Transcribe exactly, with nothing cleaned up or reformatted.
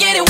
get it.